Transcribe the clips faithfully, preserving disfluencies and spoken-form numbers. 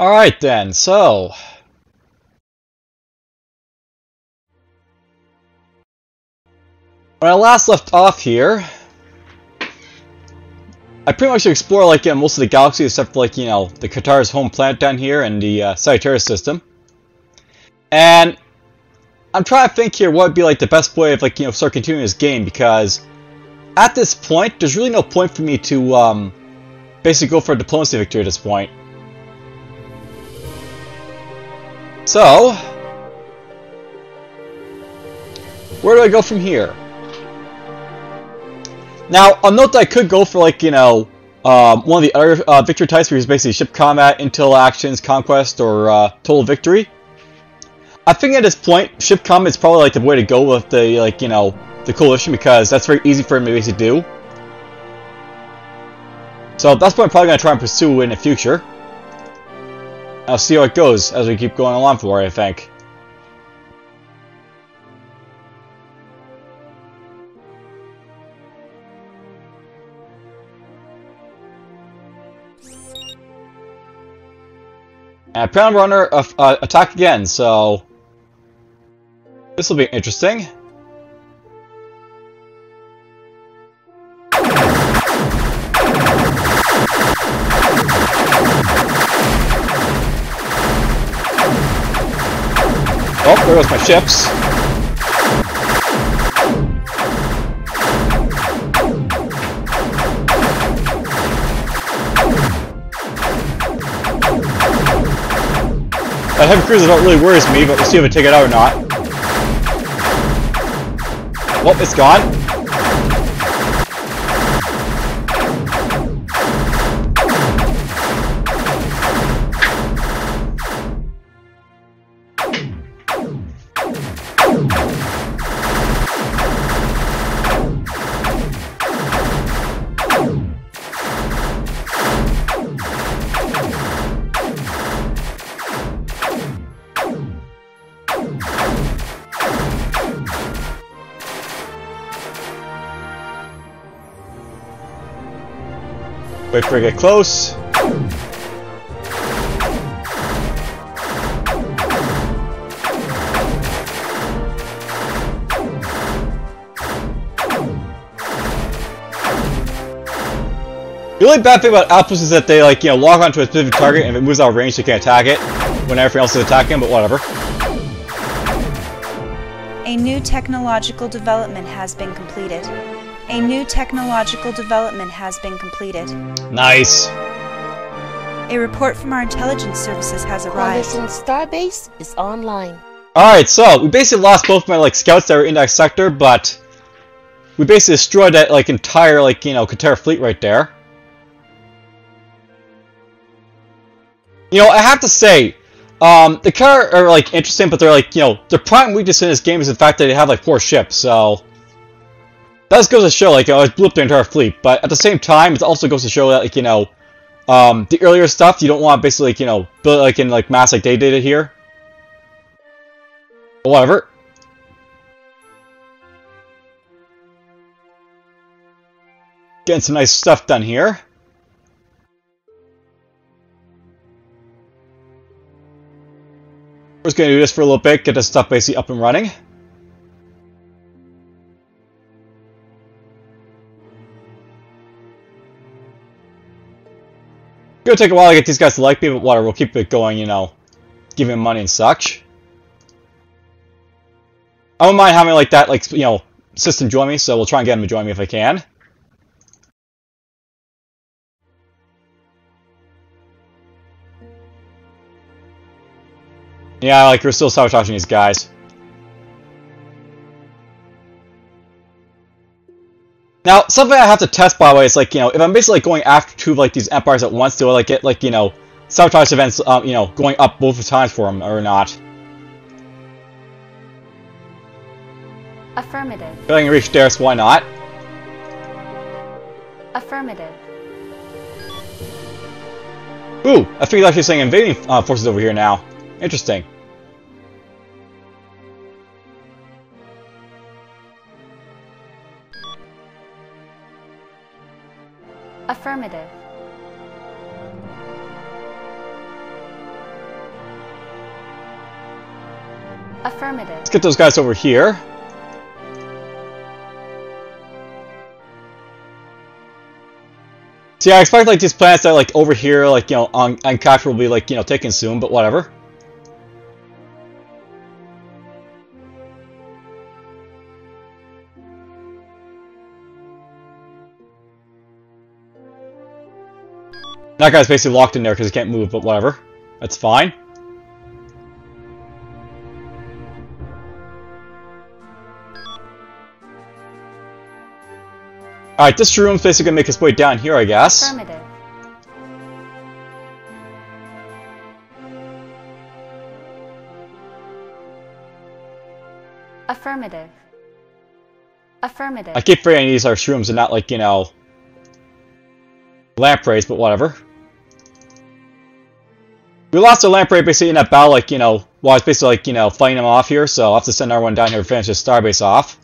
Alright then, so... when I last left off here, I pretty much explore like yeah, most of the galaxy except for like, you know, the Qataris' home planet down here and the uh, Sagittarius system. And I'm trying to think here what would be like the best way of like, you know, start continuing this game, because at this point, there's really no point for me to um, basically go for a diplomacy victory at this point. So, where do I go from here? Now, I'll note that I could go for, like, you know, um, one of the other uh, victory types, which is basically ship combat, intel actions, conquest, or uh, total victory. I think at this point, ship combat is probably, like, the way to go with the, like, you know, the coalition, because that's very easy for me to basically do. So, that's what I'm probably going to try and pursue in the future. I'll see how it goes as we keep going along for it, I think. And apparently we're under uh, uh, attack again, so... this will be interesting. Oh, there goes my ships. That heavy cruiser don't really worries me, but we'll see if I take it out or not. Oh, it's gone. Wait for it to get close. The only bad thing about outposts is that they like, you know, lock onto a specific target, and if it moves out of range they can't attack it when everything else is attacking, but whatever. A new technological development has been completed. A new technological development has been completed. Nice. A report from our intelligence services has arrived. Coalition Starbase is online. Alright, so we basically lost both my like scouts that were in that sector, but we basically destroyed that like entire like, you know, Katerra fleet right there. You know, I have to say, um the Katerra are like interesting, but they're like, you know, their prime weakness in this game is the fact that they have like four ships, so that goes to show, like, you know, I blew up their entire fleet, but at the same time, it also goes to show that, like, you know, um, the earlier stuff, you don't want to basically, like, you know, build, like, in, like, mass like they did it here. But whatever. Getting some nice stuff done here. We're just going to do this for a little bit, get this stuff basically up and running. It's gonna take a while to get these guys to like me, but whatever, we'll keep it going, you know, give him money and such. I don't mind having like that, like, you know, system join me, so we'll try and get him to join me if I can. Yeah, like, we're still sabotaging these guys. Now, something I have to test, by the way, is like, you know, if I'm basically like, going after two of like these empires at once, do I like get like, you know, sabotage events, um, you know, going up both times for them or not? Affirmative. If I can reach Darius, why not? Affirmative. Ooh, I figured actually saying invading uh, forces over here now. Interesting. Affirmative. Affirmative. Let's get those guys over here. So yeah, I expect like these planets that are like over here, like, you know, on Cartare will be like, you know, taken soon, but whatever. That guy's basically locked in there because he can't move, but whatever. That's fine. Alright, this room's basically gonna make its way down here, I guess. Affirmative. Affirmative. Affirmative. I keep forgetting these are shrooms and not, like, you know, lampreys, but whatever. We lost a lamprey basically in that battle, like, you know, while it's basically, like, you know, fighting him off here, so I'll have to send our one down here to finish his starbase off.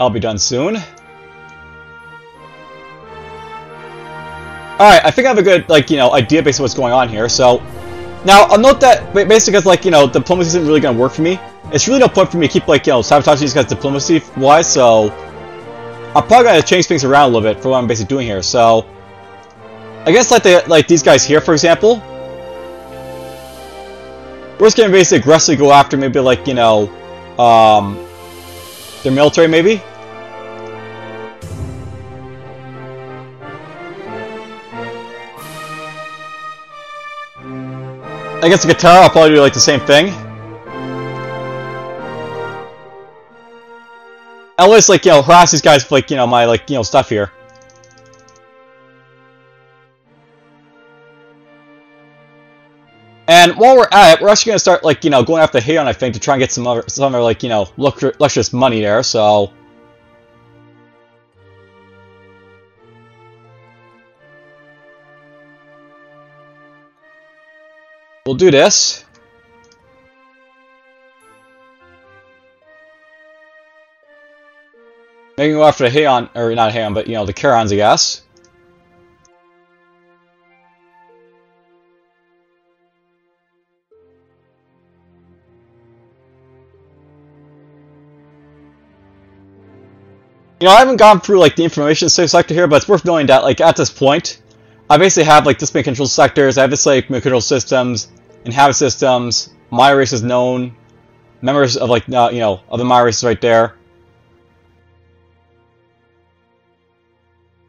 I'll be done soon. Alright, I think I have a good, like, you know, idea based on what's going on here, so... Now, I'll note that, basically, because, like, you know, diplomacy isn't really going to work for me. It's really no point for me to keep, like, you know, sabotaging these guys diplomacy-wise, so... I'm probably going to change things around a little bit for what I'm basically doing here, so... I guess, like, the, like these guys here, for example... We're just going to basically aggressively go after maybe, like, you know... Um... Their military, maybe? I guess the Katerra, I'll probably do like the same thing. At least, like, you know, harass these guys with, like, you know, my, like, you know, stuff here. And while we're at it, we're actually gonna start, like, you know, going after Hayon, I think, to try and get some other, some other, like, you know, luscious money there. So. We'll do this. Maybe go after Hayon, or not Hayon, but, you know, the Carons, I guess. You know, I haven't gone through, like, the information sector here, but it's worth knowing that, like, at this point, I basically have, like, this many control sectors, I have this, like, control systems, inhabit systems, my race is known, members of, like, uh, you know, other my races right there.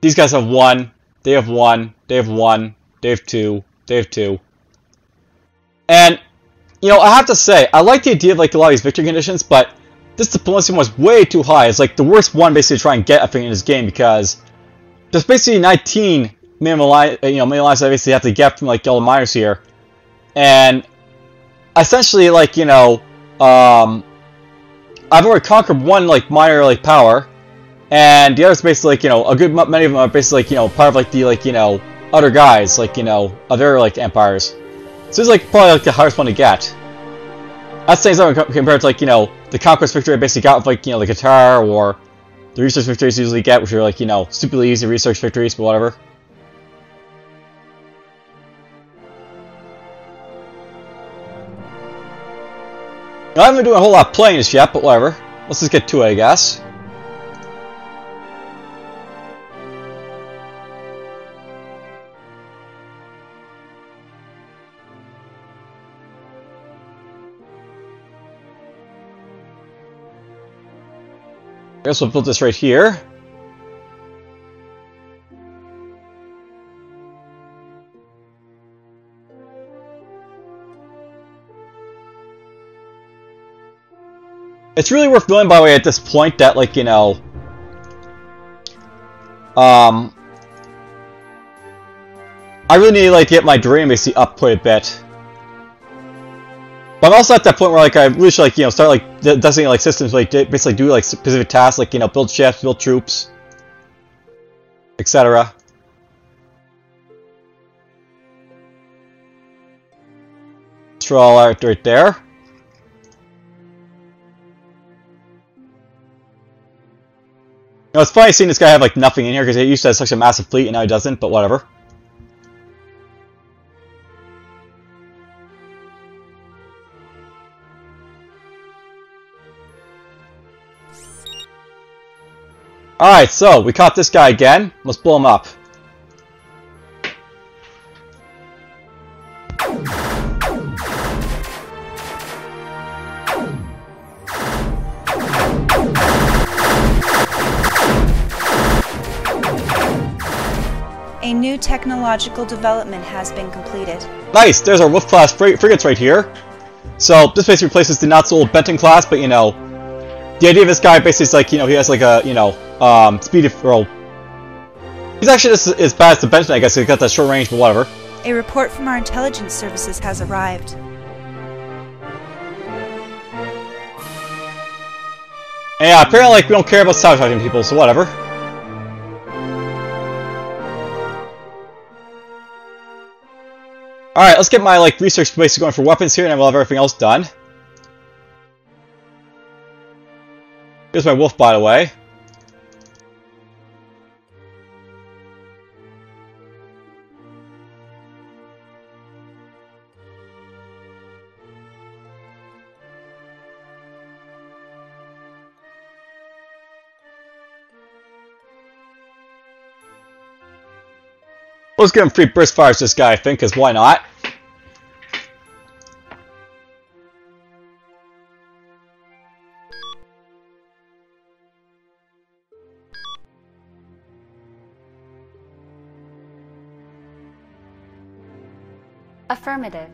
These guys have one, they have one, they have one, they have two, they have two. And, you know, I have to say, I like the idea of, like, a lot of these victory conditions, but... This diplomacy was way too high. It's like the worst one basically to try and get, I think, in this game, because there's basically nineteen minimum alliance, you know, minimum alliance I basically have to get from, like, all the miners here. And essentially, like, you know, um, I've already conquered one, like, minor, like, power, and the others basically, like, you know, a good many of them are basically, like, you know, part of, like, the, like, you know, other guys, like, you know, other, like, empires. So it's, like, probably, like, the hardest one to get. That's saying something compared to, like, you know, the Conquest victory I basically got with, like, you know, the Qatar, or the research victories you usually get, which are, like, you know, stupidly easy research victories, but whatever. Now, I haven't been doing a whole lot of playing this yet, but whatever. Let's just get to it, I guess. I guess we'll build this right here. It's really worth knowing, by the way, at this point that, like, you know, um, I really need, like, to get my Duranium basically up quite a bit. But I'm also at that point where, like, I really should, like, you know, start, like, designating, like, systems, like, basically do, like, specific tasks, like, you know, build ships, build troops, et cetera. troll art right there. You know, it's funny seeing this guy have like nothing in here because he used to have such a massive fleet and now he doesn't, but whatever. Alright, so we caught this guy again. Let's blow him up. A new technological development has been completed. Nice! There's our Wolf class frig frigates right here. So this basically replaces the not so old Benton class, but you know, the idea of this guy basically is like, you know, he has like a, you know, um, speed of, well, he's actually just as bad as the Benton, I guess, he's got that short range, but whatever. A report from our intelligence services has arrived. And yeah, apparently like, we don't care about sabotaging people, so whatever. Alright, let's get my like research basically going for weapons here and we'll have everything else done. Here's my wolf, by the way. Let's give him free burst fires, this guy, I think, because why not? Affirmative.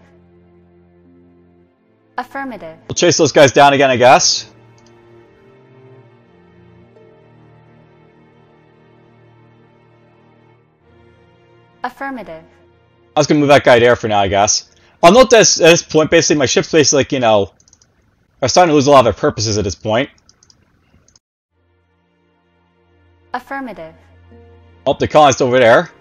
Affirmative. We'll chase those guys down again, I guess. Affirmative. I was gonna move that guy there for now, I guess. I'll note this at this point, basically my ships basically like, you know, are starting to lose a lot of their purposes at this point. Affirmative. Oh, the colonist over there.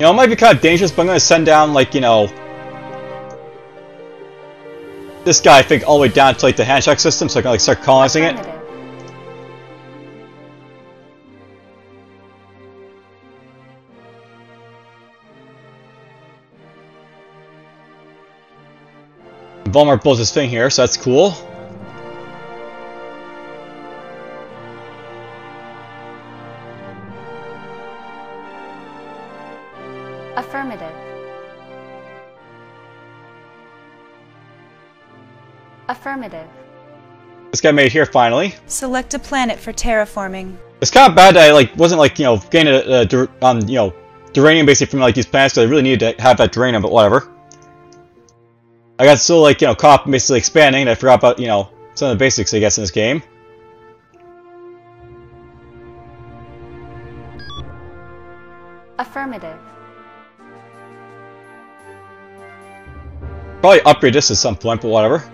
You know, it might be kind of dangerous, but I'm going to send down, like, you know, this guy, I think, all the way down to, like, the handshake system, so I can, like, start colonizing it. Volmar builds his thing here, so that's cool. Affirmative. Affirmative. This guy made it here finally. Select a planet for terraforming. It's kind of bad that I like wasn't like you know gained a, a dur um you know Duranium basically from like these planets because I really needed to have that Duranium, but whatever. I got still like you know caught basically expanding and I forgot about you know some of the basics I guess in this game. Affirmative. Probably upgrade this at some point, but whatever.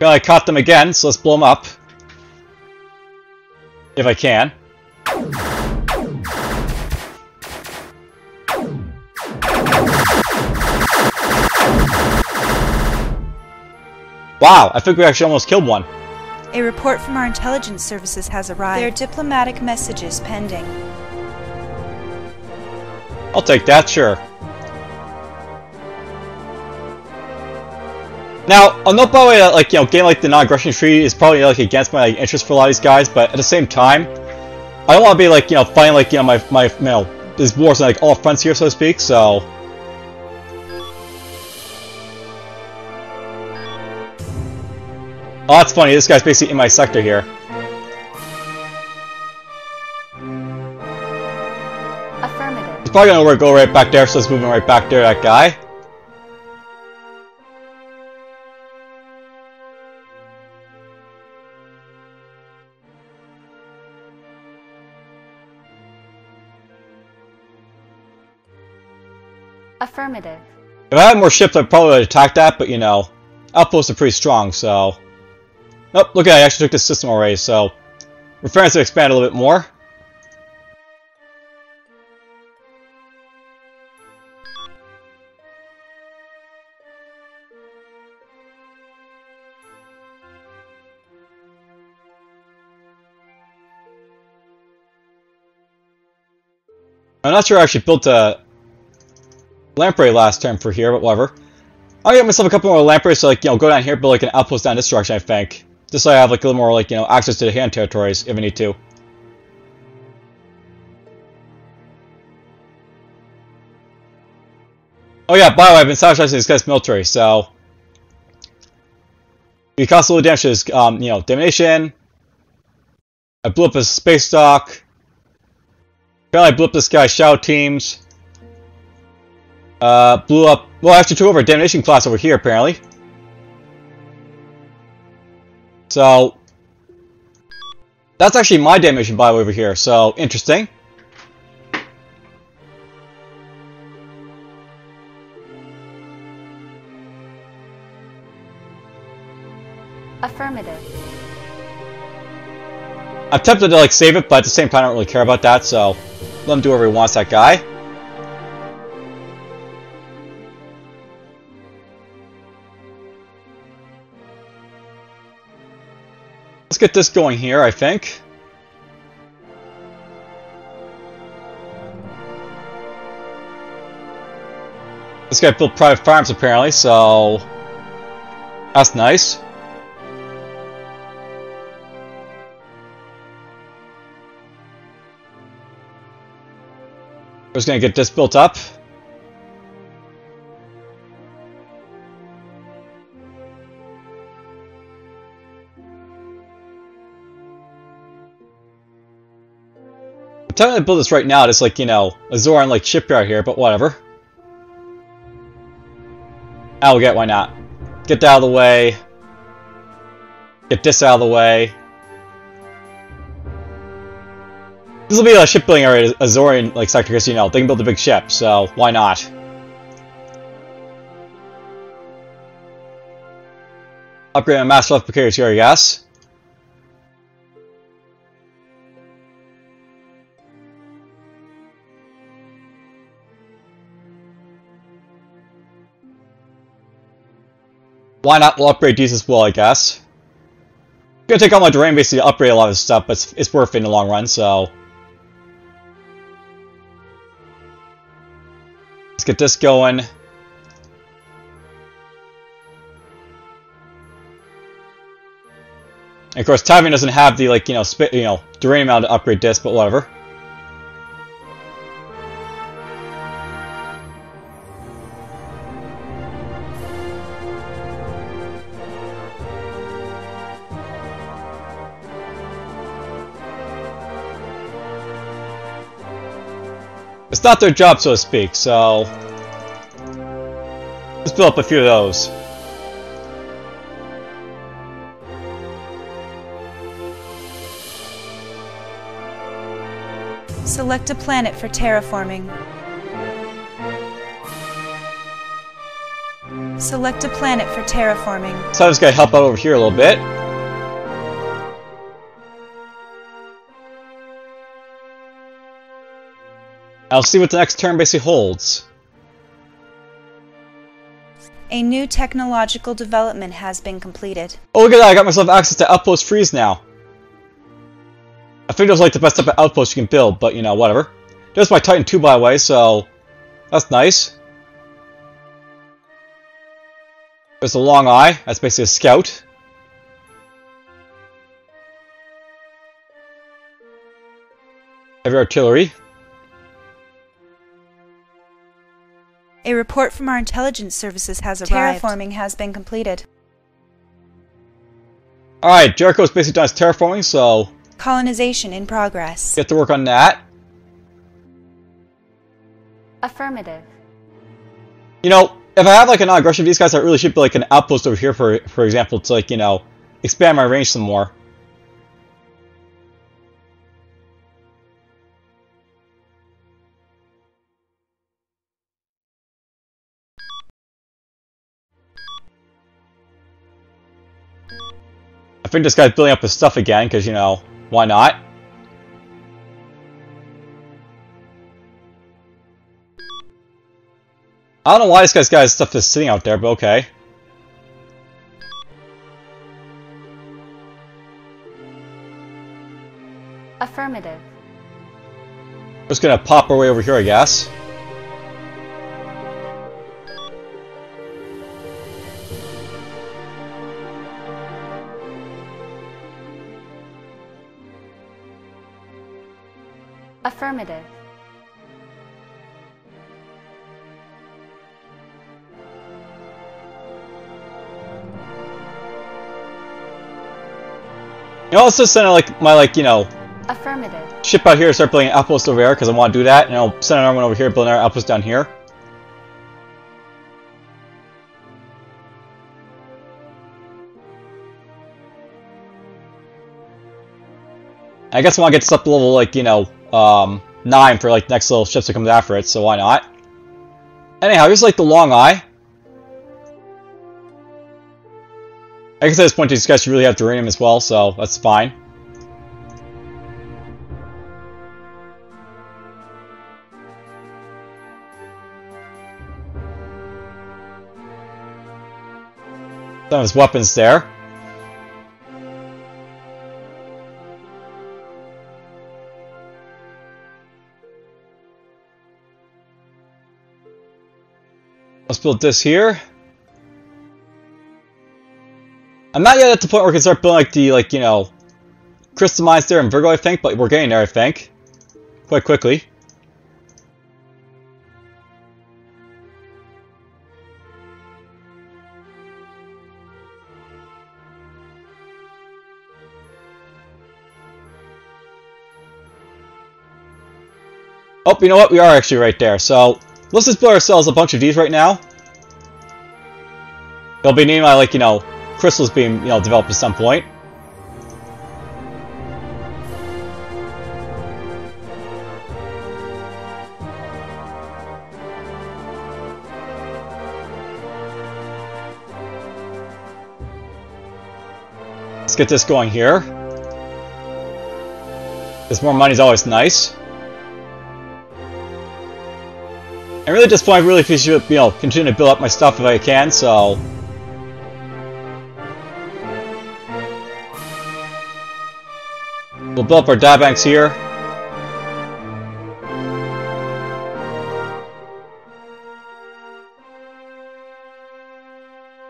Well, I caught them again, so let's blow them up. If I can. Wow, I think we actually almost killed one. A report from our intelligence services has arrived. There are diplomatic messages pending. I'll take that, sure. Now, I'll note by the way that, like, you know, game like the non-aggression treaty is probably, like, against my, like, interest for a lot of these guys, but at the same time, I don't want to be, like, you know, fighting, like, you know, my, my, you know, there's wars on like all fronts here, so to speak, so oh, that's funny, this guy's basically in my sector here. Affirmative. It's probably gonna go right back there, so it's moving right back there, that guy. Affirmative. If I had more ships, I'd probably attack that, but you know, outposts are pretty strong, so. Nope, look at that, I actually took this system already, so we're trying to expand a little bit more. I'm not sure I actually built a lamprey last time for here, but whatever. I'll get myself a couple more lampreys, so like, you know, go down here, build like an outpost down this direction, I think. Just so I have like a little more like, you know, access to the hand territories if I need to. Oh yeah, by the way, I've been sabotaging this guy's military, so we caused a little damage to his, um, you know, domination. I blew up his space dock. Apparently I blew up this guy's shadow teams. Uh, blew up, well, I actually took over a damnation class over here, apparently. So, that's actually my damnation by over here, so, interesting. Affirmative. I'm tempted to, like, save it, but at the same time I don't really care about that, so let him do whatever he wants, that guy. Let's get this going here, I think. This guy built private farms apparently, so that's nice. We're just gonna get this built up. I'm trying to build this right now, just like, you know, Azoran like shipyard here, but whatever. I'll get, why not? Get that out of the way. Get this out of the way. This will be a shipbuilding area, Azoran like sector, because you know they can build a big ship, so why not? Upgrade my master left carriers here, I guess. Why not? We'll upgrade these as well, I guess. I'm gonna take all my Duranium basically to upgrade a lot of stuff, but it's, it's worth it in the long run, so. Let's get this going. And of course, Tavion doesn't have the, like, you know, spit, you know, Duranium out to upgrade this, but whatever. It's not their job, so to speak, so let's build up a few of those. Select a planet for terraforming. Select a planet for terraforming. So I just gotta help out over here a little bit. I'll see what the next turn basically holds. A new technological development has been completed. Oh, look at that! I got myself access to outpost freeze now. I think those are like the best type of outpost you can build, but you know, whatever. There's my Titan two by the way, so that's nice. There's a long eye. That's basically a scout. Heavy artillery. A report from our intelligence services has arrived. Terraforming has been completed. Alright, Jericho's basically done his terraforming, so... Colonization in progress. Get to work on that. Affirmative. You know, if I have like a non-aggression of these guys, I really should be like an outpost over here, for for example, to like, you know, expand my range some more. I think this guy's building up his stuff again, because, you know, why not? I don't know why this guy's got his stuff is sitting out there, but okay. Affirmative. We're just gonna pop our way over here, I guess. Affirmative. You know, also send like my like you know Affirmative. Ship out here, start building an outpost over there because I want to do that, and I'll send another one over here, build another outpost down here. I guess I want to get this up to level like you know um, nine for like next little ships that comes after it, so why not? Anyhow, here's like the long eye. I guess at this point, these guys should really have Duranium as well, so that's fine. Some of his weapons there. Let's build this here. I'm not yet at the point where we can start building like the, like, you know, Crystal Mines there in Virgo, I think, but we're getting there, I think, quite quickly. Oh, you know what? We are actually right there. So let's just build ourselves a bunch of these right now. They'll be named by, like, you know, crystals being, you know, developed at some point. Let's get this going here. Because more money is always nice. And really at this point, I really feel you know, continue to build up my stuff if I can, so... We'll build up our data banks here.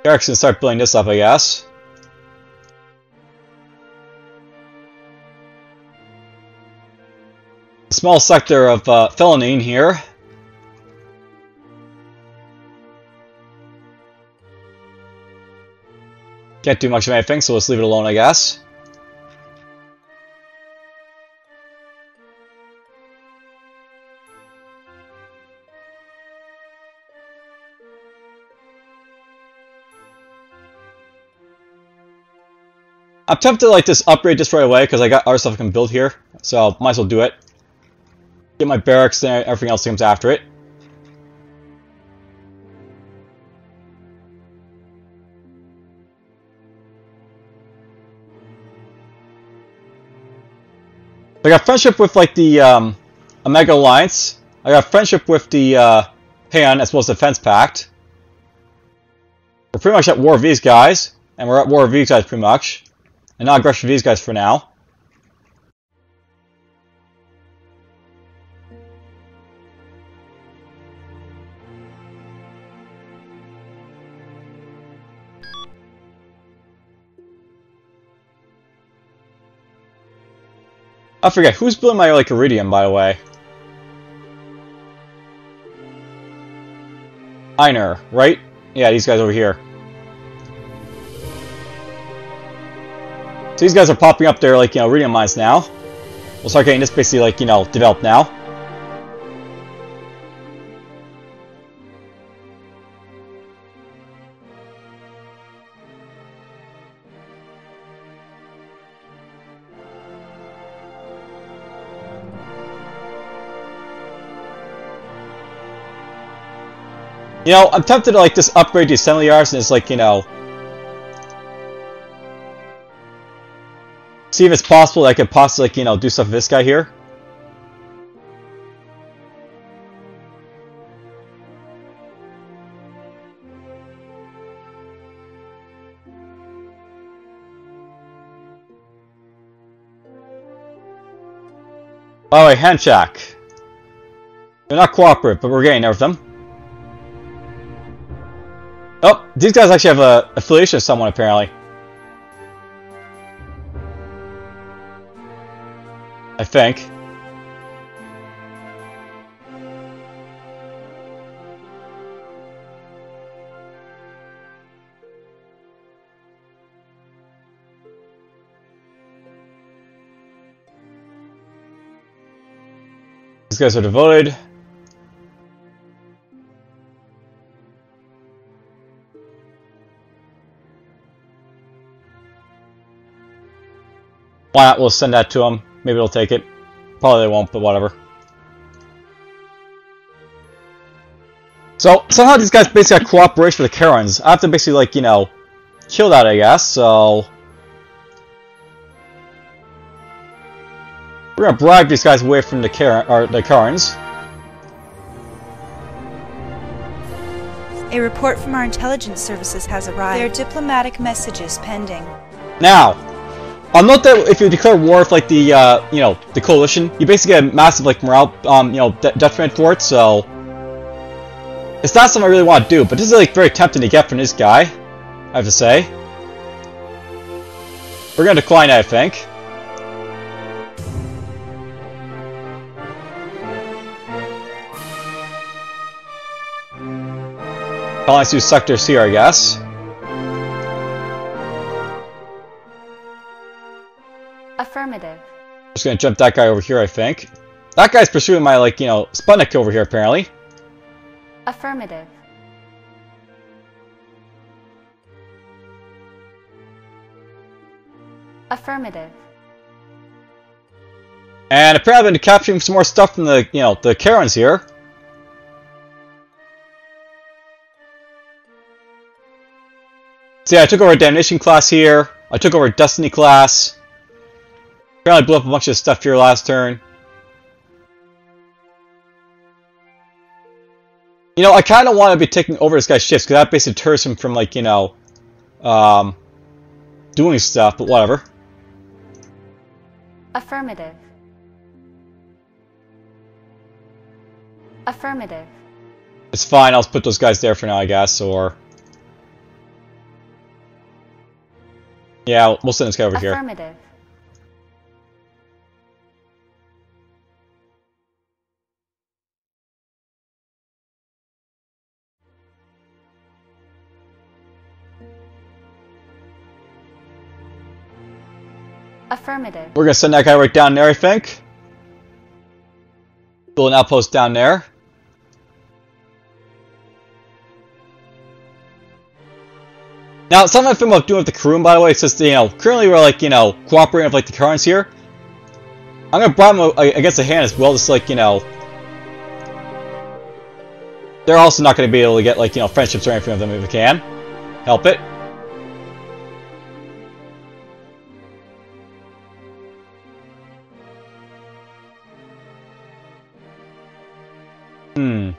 Derek's gonna start building this up, I guess. A small sector of uh, Felinine here. Can't do much of anything, so let's leave it alone, I guess. I'm tempted to like just upgrade this right away because I got other stuff I can build here, so might as well do it. Get my barracks and everything else that comes after it. I got friendship with like the um, Omega Alliance. I got friendship with the uh, Hayon as well as the Defense Pact. We're pretty much at war with these guys, and we're at war with these guys pretty much. And not aggression for these guys for now. I forget, who's building my like Iridium, by the way? Einar, right? Yeah, these guys over here. So these guys are popping up there, like, you know, Radium Mines now. We'll start getting this basically, like, you know, developed now. You know, I'm tempted to, like, just upgrade the assembly yards and just, like, you know, see if it's possible that I could possibly, like, you know, do stuff with this guy here. By the way, Henchak. They're not cooperative, but we're getting there with them. Oh, these guys actually have an affiliation with someone, apparently. I think. These guys are devoted. Why not? We'll send that to them. Maybe they'll take it. Probably they won't, but whatever. So, somehow these guys basically got cooperation with the Karens. I have to basically, like, you know, kill that, I guess, so... We're gonna bribe these guys away from the Karen, or the Karens. A report from our intelligence services has arrived. Their diplomatic messages pending. Now! I'll note that if you declare war with, like, the, uh, you know, the Coalition, you basically get a massive, like, morale, um, you know, de detriment for it, so... It's not something I really want to do, but this is, like, very tempting to get from this guy, I have to say. We're gonna decline, I think. Colonize two sectors here, I guess. Affirmative. Just gonna jump that guy over here, I think. That guy's pursuing my, like, you know, Sputnik over here, apparently. Affirmative. Affirmative. And apparently I've been capturing some more stuff from the, you know, the Karens here. So yeah, I took over a Damnation class here. I took over a Destiny class. Apparently blew up a bunch of stuff here last turn. You know, I kind of want to be taking over this guy's shifts, because that basically deters him from, like, you know, um, doing stuff, but whatever. Affirmative. Affirmative. It's fine, I'll put those guys there for now, I guess, or... Yeah, we'll send this guy over here. Affirmative. Affirmative. We're gonna send that guy right down there, I think. Build an outpost down there. Now, something I think about doing with the Khayrn, by the way, it's just, you know, currently we're, like, you know, cooperating with, like, the Karens here. I'm gonna bribe them against the hand as well, just, like, you know... They're also not gonna be able to get, like, you know, friendships or anything of them if we can. Help it. Hmm.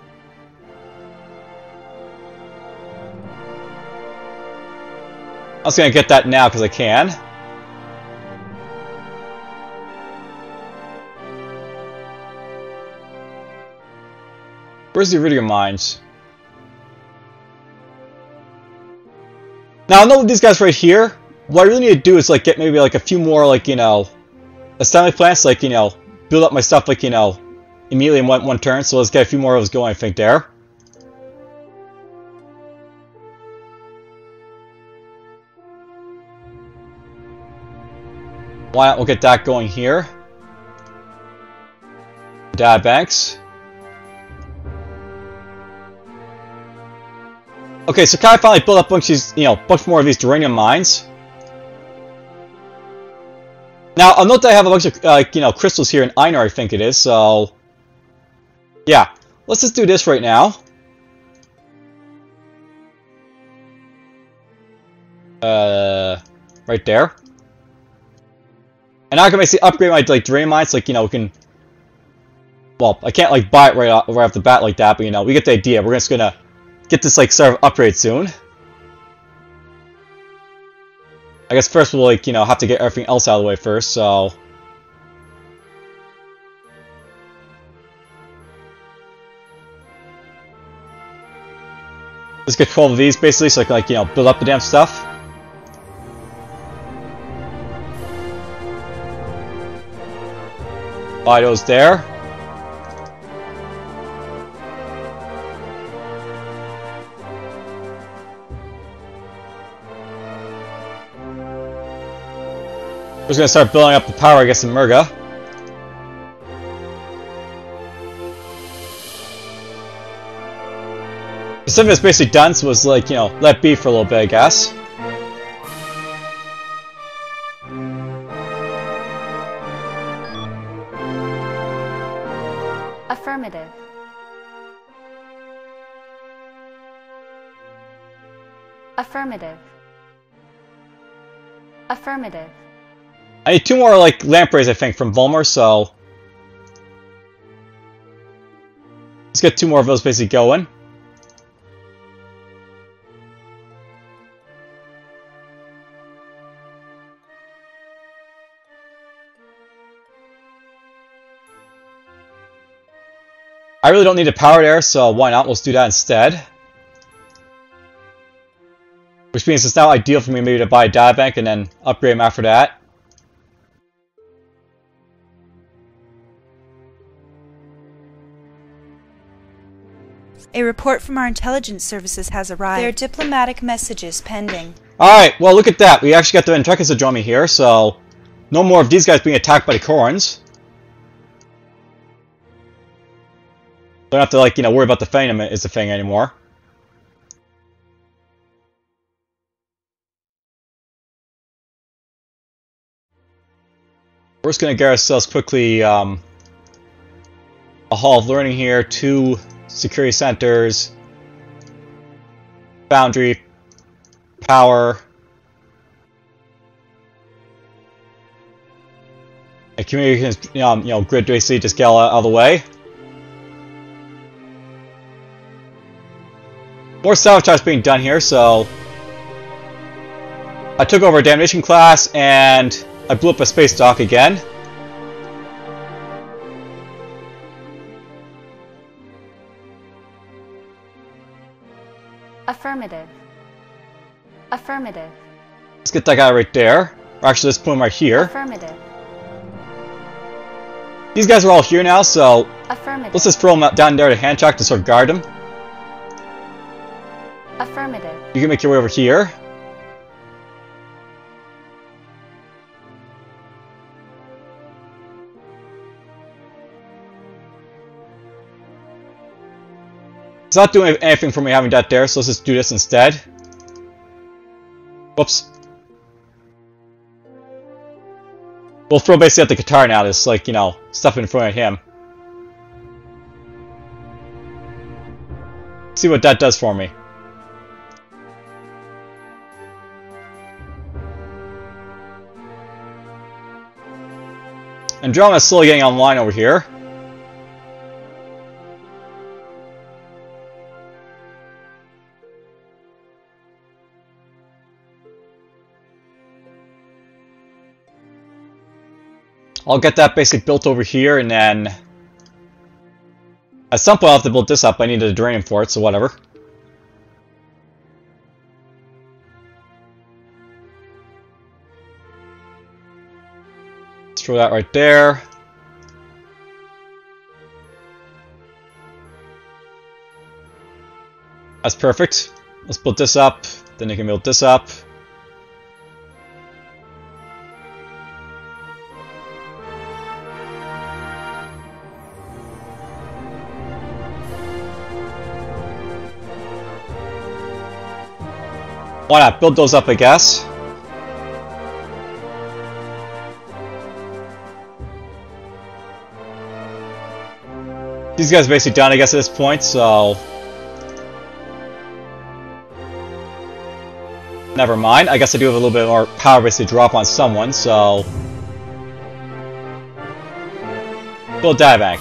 I was gonna get that now because I can. Where's the Iridium Mines? Now I know these guys right here. What I really need to do is, like, get maybe, like, a few more, like, you know, assembly plants, like, you know, build up my stuff, like, you know, immediately in one, one turn, so let's get a few more of those going, I think, there. Why not? We'll get that going here. Dad banks. Okay, so Kai finally built up a bunch of these, you know, bunch more of these Duranium mines. Now, I'll note that I have a bunch of, uh, you know, crystals here in Einar, I think it is, so... Yeah, let's just do this right now. Uh, right there. And now I can basically upgrade my, like, Duranium mines, like, you know, we can... Well, I can't, like, buy it right off, right off the bat like that, but, you know, we get the idea. We're just gonna... get this, like, sort of upgrade soon. I guess first we'll, like, you know, have to get everything else out of the way first, so... Let's get twelve of these, basically, so I can, like, you know, build up the damn stuff. Buy those there. We're just gonna start building up the power, I guess, in Murga. The stuff that's basically done, so was like, you know, let be for a little bit, I guess. Affirmative. Affirmative. Affirmative. I need two more, like, lampreys, I think, from Volmer, so... Let's get two more of those basically going. I really don't need a power there, so why not? Let's do that instead. Which means it's now ideal for me maybe to buy a data bank and then upgrade them after that. A report from our intelligence services has arrived. There are diplomatic messages pending. Alright, well look at that. We actually got the Ventracas Adromi here, so... No more of these guys being attacked by the Karens. Don't have to, like, you know, worry about the Fang is the thing anymore. We're just gonna get ourselves quickly, um... a Hall of Learning here, two... security centers, foundry, power, a communication, um, you know, grid basically just get out of the way. More sabotage being done here, so I took over a damnation class and I blew up a space dock again. Affirmative. Affirmative. Let's get that guy right there. Or actually, let's put him right here. Affirmative. These guys are all here now, so... Affirmative. Let's just throw them down there to Handchuck to sort of guard them. Affirmative. You can make your way over here. It's not doing anything for me having that there, so let's just do this instead. Whoops. We'll throw basically at the Qatar now, just like, you know, stuff in front of him. See what that does for me. Andromeda's slowly getting online over here. I'll get that basically built over here, and then at some point I'll have to build this up. I needed a Duranium for it, so whatever. Let's throw that right there. That's perfect. Let's build this up, then I can build this up. Why not? Build those up, I guess. These guys are basically done, I guess, at this point, so... Never mind. I guess I do have a little bit more power basically to drop on someone, so... Build die bank.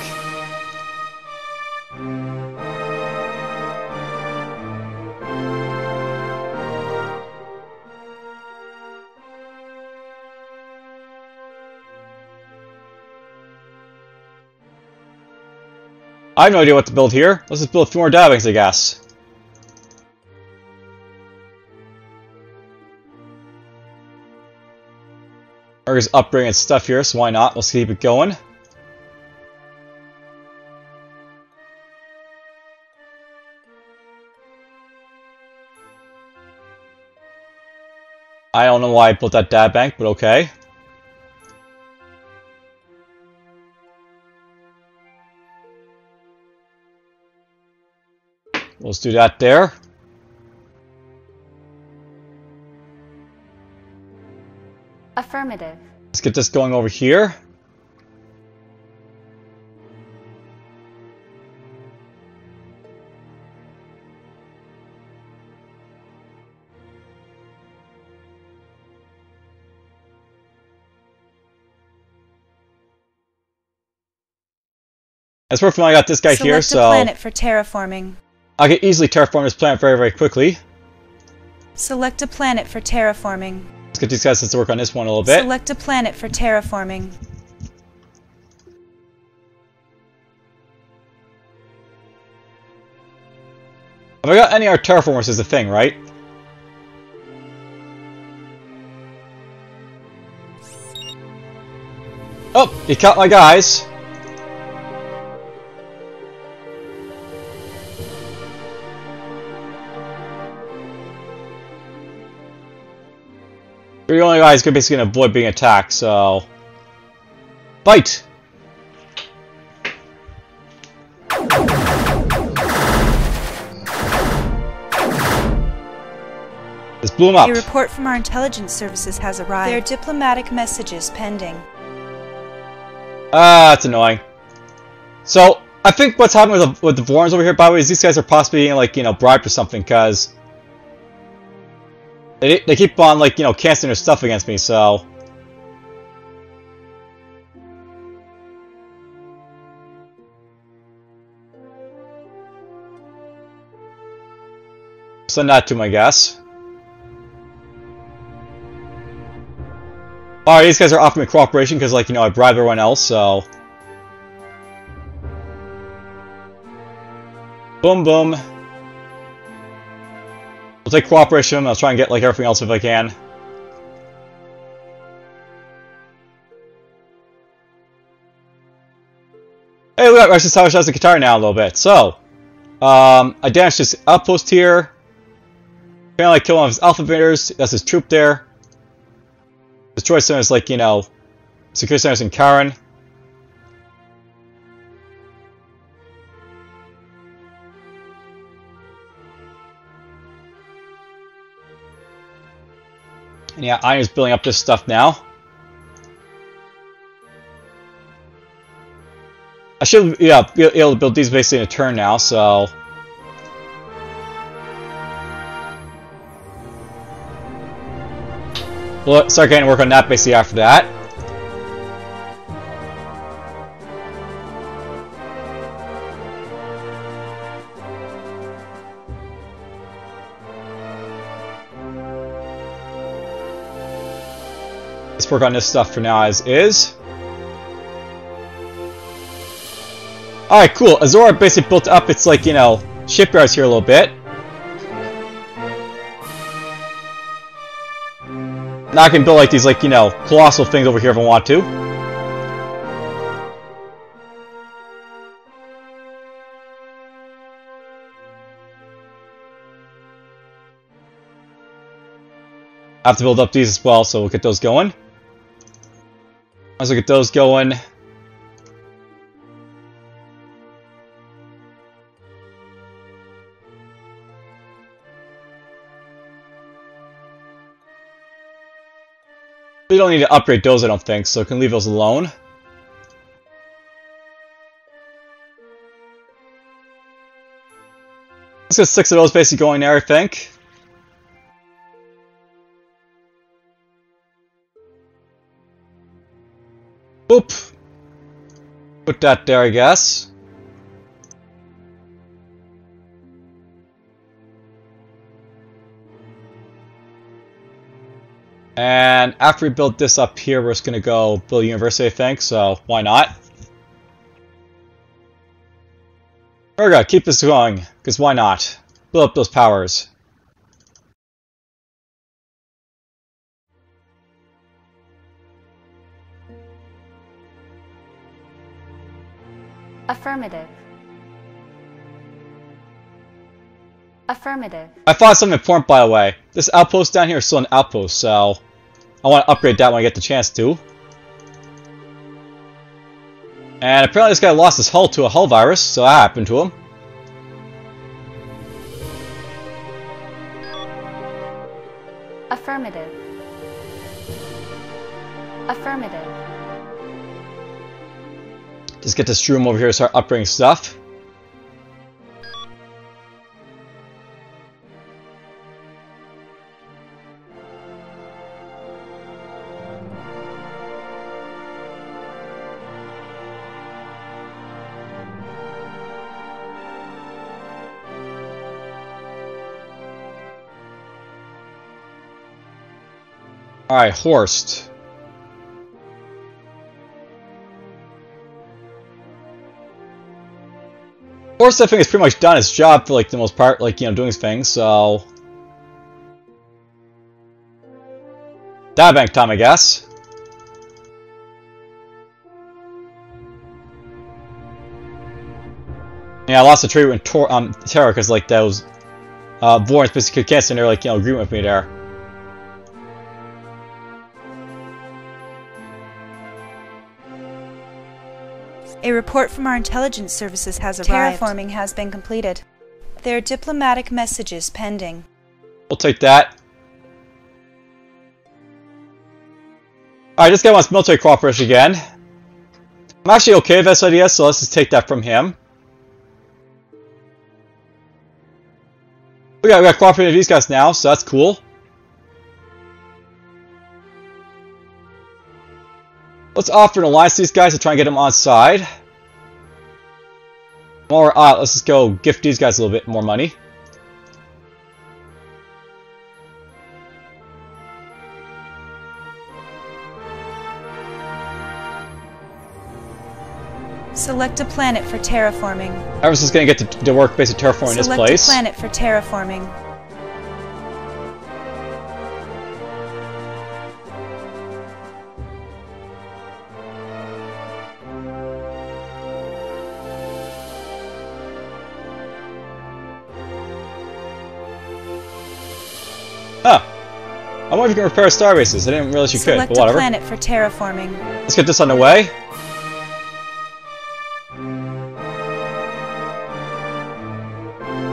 I have no idea what to build here. Let's just build a few more die banks, I guess. We're just upgrading stuff here, so why not? Let's keep it going. I don't know why I built that dab bank, but okay. Let's do that there. Affirmative. Let's get this going over here. That's worth when I got this guy Select here, so... Select a planet for terraforming. I can easily terraform this planet very, very quickly. Select a planet for terraforming. Let's get these guys to work on this one a little bit. Select a planet for terraforming. Have I got any of our terraformers is a thing, right? Oh, he caught my guys. You're the only guy who's basically going to avoid being attacked, so... Fight! Just blew him up. A report from our intelligence services has arrived. Their diplomatic messages pending. Ah, uh, that's annoying. So, I think what's happening with the, with the Vorms over here, by the way, is these guys are possibly being, like, you know, bribed or something, because... They, they keep on, like, you know, canceling their stuff against me, so... Send that to them, I guess. Alright, these guys are offering me cooperation because, like, you know, I bribe everyone else, so... Boom, boom. I'll take cooperation, I'll try and get like everything else if I can. Hey, look, I actually sabotage the Qataris now a little bit. So, um, I damaged this outpost here. Apparently I killed one of his alpha invaders, that's his troop there. Destroy centers like, you know, secure centers in Khayrn. And yeah, Einar is building up this stuff now. I should, yeah, be able to build these basically in a turn now, so... We'll start getting to work on that basically after that. Let's work on this stuff for now as is. Alright, cool. Azoran basically built up its, like, you know, shipyards here a little bit. Now I can build, like, these, like, you know, colossal things over here if I want to. I have to build up these as well, so we'll get those going. Let's get those going. We don't need to upgrade those, I don't think, so we can leave those alone. Let's get six of those basically going there, I think. Boop. Put that there, I guess. And after we build this up here, we're just going to go build a university, I think, so why not? We're going to keep this going, because why not? Build up those powers. Affirmative. Affirmative. I thought something important, by the way. This outpost down here is still an outpost, so I want to upgrade that when I get the chance to. And apparently this guy lost his hull to a hull virus, so that happened to him. Affirmative. Affirmative. Just get this room over here to start upgrading stuff. Alright, Horst. Horst, I think, has pretty much done his job for, like, the most part, like, you know, doing his thing, so... Data bank time, I guess. Yeah, I lost the trade with Tor um, Terra, because, like, that was... Uh, Bourns basically canceled their, like, you know, agreement with me there. A report from our intelligence services has arrived. Terraforming has been completed. There are diplomatic messages pending. We'll take that. Alright, this guy wants military cooperation again. I'm actually okay with this idea, so let's just take that from him. We got, we got cooperating with these guys now, so that's cool. Let's offer an alliance to these guys to try and get them on side. While we're out, let's just go gift these guys a little bit more money. Select a planet for terraforming. Everyone's just going to get to, to work basically terraforming this place. Select a planet for terraforming. Huh. I wonder if you can repair starbases. I didn't realize you could, but whatever. Select a planet for terraforming. Let's get this underway.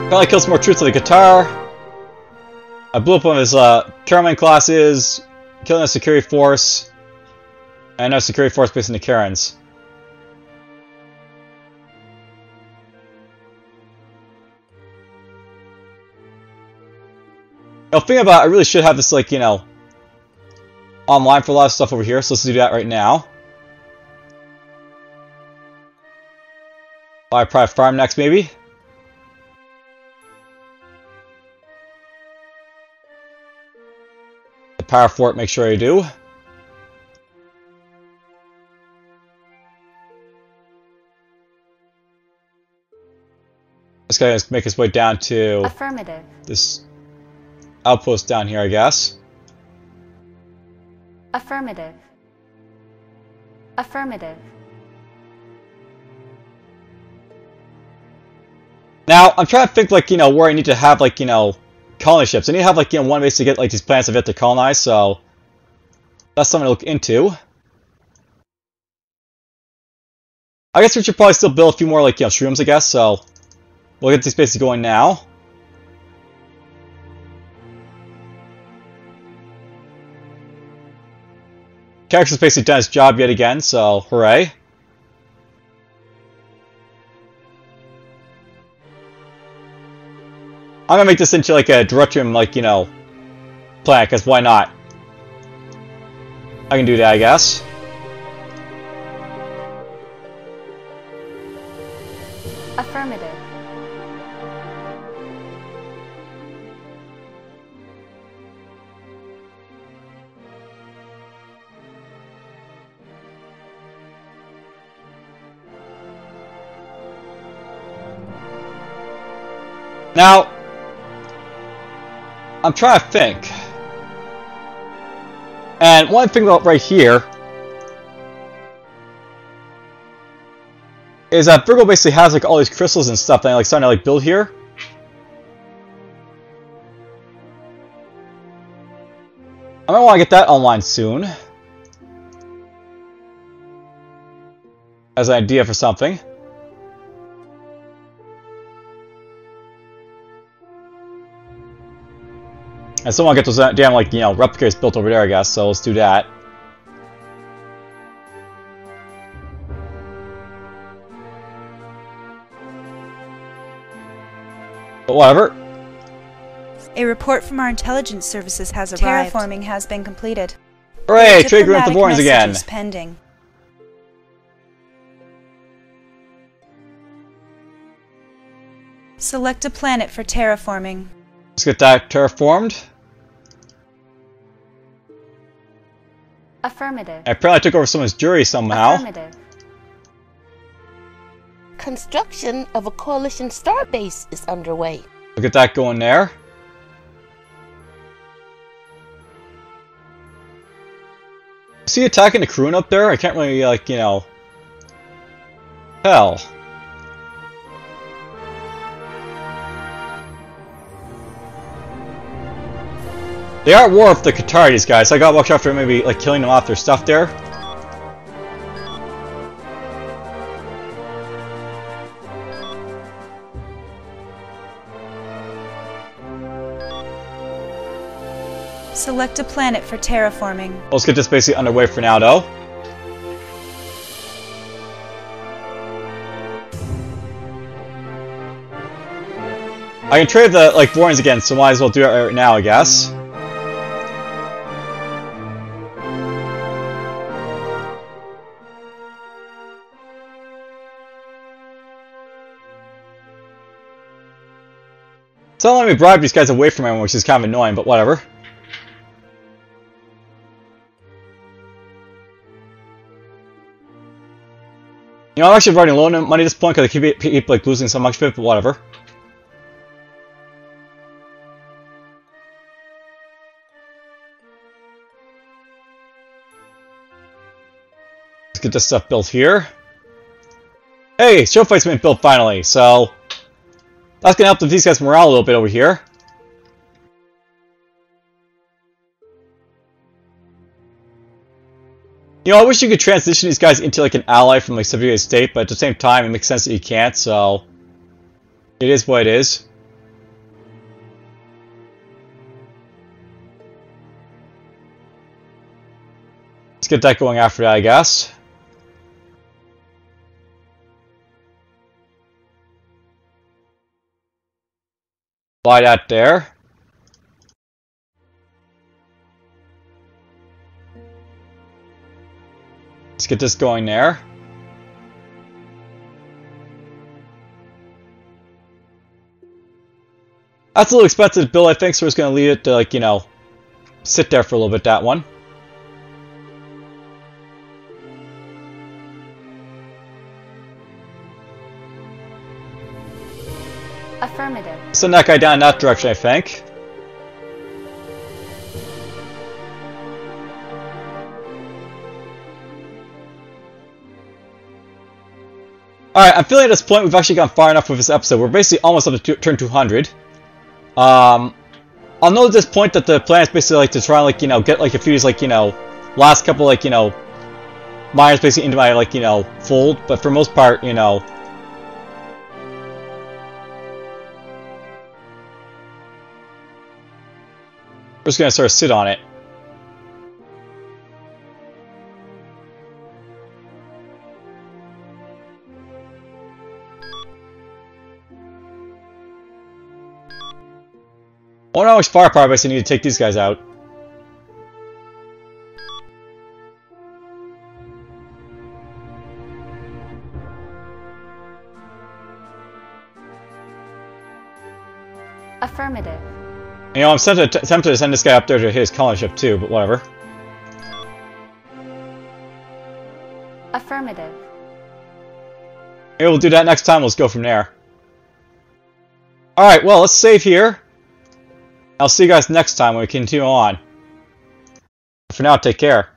Probably kill some more troops with the Qatar. I blew up one of his uh, Terraman classes, killing a security force, and a security force based in the Karens. Now, think about it, I really should have this, like, you know, online for a lot of stuff over here, so let's do that right now. Buy a private farm next, maybe. The power fort, make sure I do. This guy is make his way down to Affirmative. This outpost down here, I guess. Affirmative. Affirmative. Now, I'm trying to think, like, you know, where I need to have, like, you know, colony ships. I need to have, like, you know, one base to get, like, these planets I've yet to colonize, so that's something to look into. I guess we should probably still build a few more, like, you know, shrooms, I guess, so we'll get these bases going now. Texas basically done his job yet again, so hooray. I'm gonna make this into like a Duranium, like, you know, plan, because why not? I can do that, I guess. Affirmative. Now, I'm trying to think. And one thing about right here is that Virgo basically has like all these crystals and stuff that I like starting to like build here. I might want to get that online soon as an idea for something. And someone get those damn, like, you know, replicators built over there, I guess, so let's do that. But whatever. A report from our intelligence services has arrived. Terraforming has been completed. Hooray! Trade agreement with the Bourns again. Pending. Select a planet for terraforming. Let's get that terraformed. Affirmative. I probably took over someone's jury somehow. Affirmative. Construction of a coalition starbase is underway. We'll get that going there. Is he attacking the Khayrn up there? I can't really, like, you know. Hell. They are at war with the Qataris, guys, so I gotta watch out for maybe like killing them off their stuff there. Select a planet for terraforming. Let's get this basically underway for now, though. I can trade the like Vorms again, so might as well do it right now, I guess. It's not letting me bribe these guys away from him, which is kind of annoying, but whatever. You know, I'm actually running low on money at this point because I keep like losing so much of it, but whatever. Let's get this stuff built here. Hey, show fight's been built finally, so that's gonna help these guys' morale a little bit over here. You know, I wish you could transition these guys into like an ally from like subjugated state, but at the same time, it makes sense that you can't. So it is what it is. Let's get that going after that, I guess. Buy that there. Let's get this going there. That's a little expensive to build, I think, so we're just going to leave it to, like, you know, sit there for a little bit, that one. Affirmative. Send that guy down in that direction, I think. Alright, I'm feeling at this point we've actually gone far enough with this episode. We're basically almost up to turn two hundred. Um, I'll note at this point that the plan is basically like to try and, like, you know, get like a few, like, you know, last couple, like, you know, miners basically into my, like, you know, fold. But for the most part, you know, we're just gonna sort of sit on it. Oh no, it's far apart, but I still need to take these guys out. Affirmative. You know, I'm tempted to, tempted to send this guy up there to his colony ship too, but whatever. Affirmative. Maybe we'll do that next time. Let's go from there. Alright, well, let's save here. I'll see you guys next time when we continue on. For now, take care.